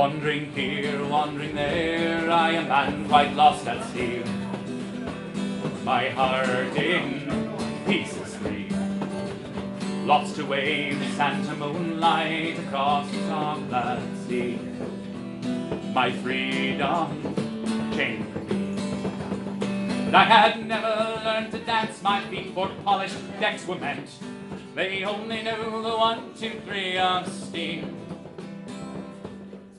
Wandering here, wandering there, I am man quite lost at sea. My heart in pieces free, lost to waves and to moonlight across the dark sea. My freedom chained for me, but I had never learned to dance. My feet for polished decks were meant, they only knew the 1, 2, 3 of steam.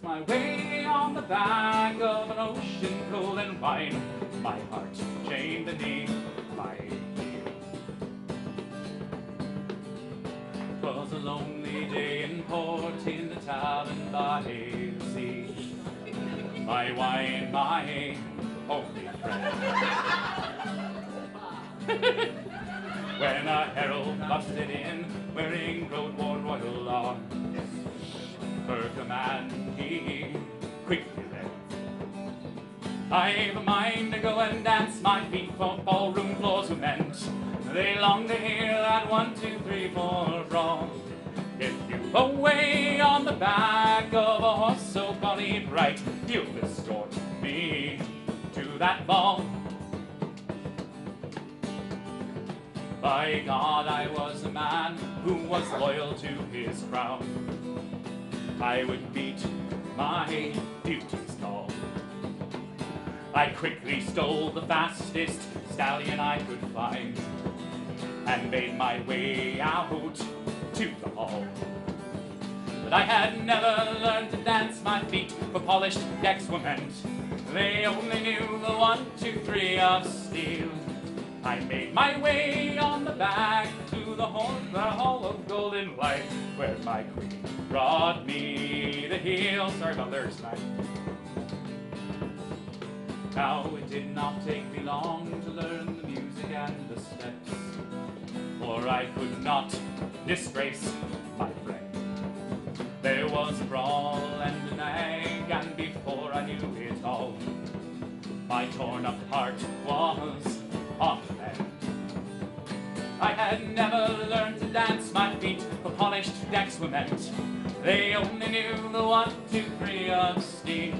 It's my way on the back of an ocean cold and wine, my heart chained beneath my keel. 'Twas a lonely day in port, in the tavern by the sea. My wine, my only friend. When a herald busted in, wearing road-worn royal arms, her command he quickly led. I've a mind to go and dance, my feet for ballroom floors were meant. They long to hear that 1, 2, 3, 4 wrong. If you away on the back of a horse so bonny and bright, you'll escort me to that ball. By God, I was a man who was loyal to his crown. I would meet my duty's call. I quickly stole the fastest stallion I could find and made my way out to the hall. But I had never learned to dance, my feet for polished decks were meant. They only knew the 1, 2, 3 of steel. I made my way on the back to the hall of golden light, where my queen brought me the heel. Sorry about lyrics tonight. Now it did not take me long to learn the music and the steps, for I could not disgrace my friend. There was a brawl and a nag, and before I knew it all, my torn up heart was on the land. I had never learned to dance, my feet for polished decks were meant. They only knew the 1, 2, 3 of steam.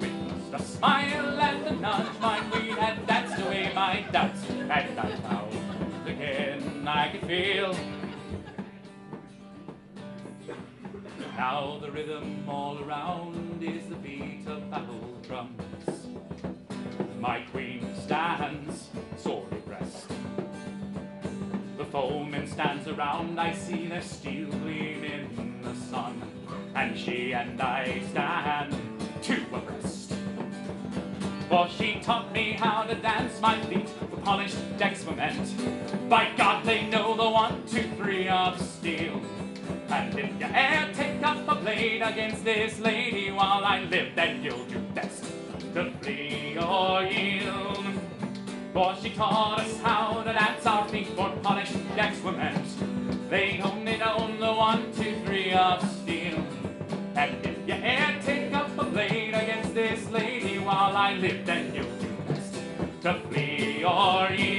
With just a smile and a nudge, my queen had danced away my doubts, and I found again I could feel. Now the rhythm all around is the beat of battle drums. My queen stands sword abreast. The foeman stands around, I see their steel gleam in the sun, and she and I stand two abreast. For she taught me how to dance, my feet were polished decks were meant. By God, they know the 1, 2, 3 of steel. And if you e'er take up a blade against this lady while I live, then you'll do best to flee or yield. For she taught us how to dance, our feet for polished decks were meant. They only know the 1, 2, 3 of steel. And if you e'er take up a blade against this lady while I live, then you'll do best to flee or yield.